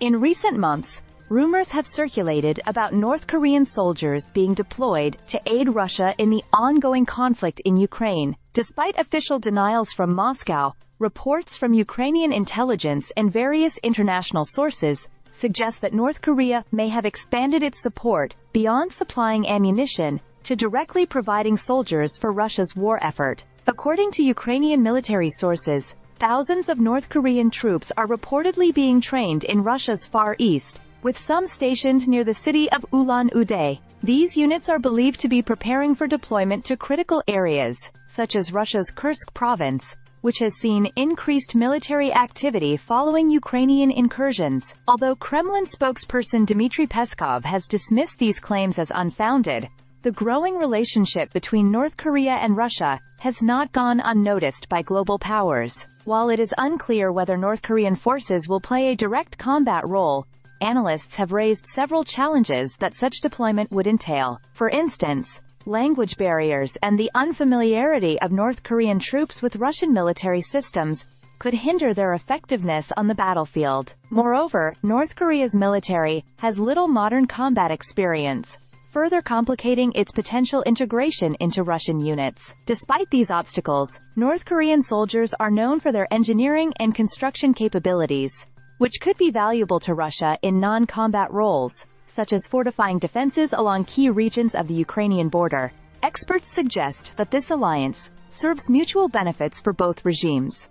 In recent months, rumors have circulated about North Korean soldiers being deployed to aid Russia in the ongoing conflict in Ukraine. Despite official denials from Moscow, reports from Ukrainian intelligence and various international sources suggest that North Korea may have expanded its support beyond supplying ammunition to directly providing soldiers for Russia's war effort. According to Ukrainian military sources, thousands of North Korean troops are reportedly being trained in Russia's Far East, with some stationed near the city of Ulan-Ude. These units are believed to be preparing for deployment to critical areas, such as Russia's Kursk province, which has seen increased military activity following Ukrainian incursions. Although Kremlin spokesperson Dmitry Peskov has dismissed these claims as unfounded, the growing relationship between North Korea and Russia has not gone unnoticed by global powers. While it is unclear whether North Korean forces will play a direct combat role, analysts have raised several challenges that such deployment would entail. For instance, language barriers and the unfamiliarity of North Korean troops with Russian military systems could hinder their effectiveness on the battlefield. Moreover, North Korea's military has little modern combat experience, further complicating its potential integration into Russian units. Despite these obstacles, North Korean soldiers are known for their engineering and construction capabilities, which could be valuable to Russia in non-combat roles, such as fortifying defenses along key regions of the Ukrainian border. Experts suggest that this alliance serves mutual benefits for both regimes.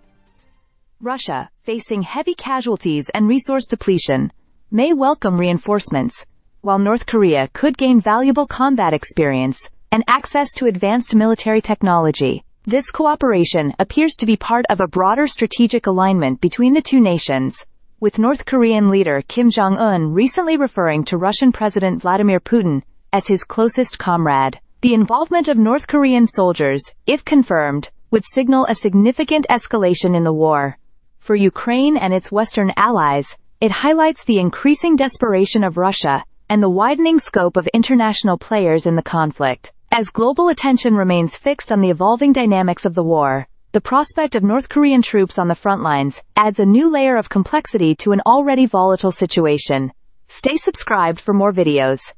Russia, facing heavy casualties and resource depletion, may welcome reinforcements, while North Korea could gain valuable combat experience and access to advanced military technology. This cooperation appears to be part of a broader strategic alignment between the two nations, with North Korean leader Kim Jong-un recently referring to Russian President Vladimir Putin as his closest comrade. The involvement of North Korean soldiers, if confirmed, would signal a significant escalation in the war. For Ukraine and its Western allies, it highlights the increasing desperation of Russia and the widening scope of international players in the conflict. As global attention remains fixed on the evolving dynamics of the war, the prospect of North Korean troops on the front lines adds a new layer of complexity to an already volatile situation. Stay subscribed for more videos.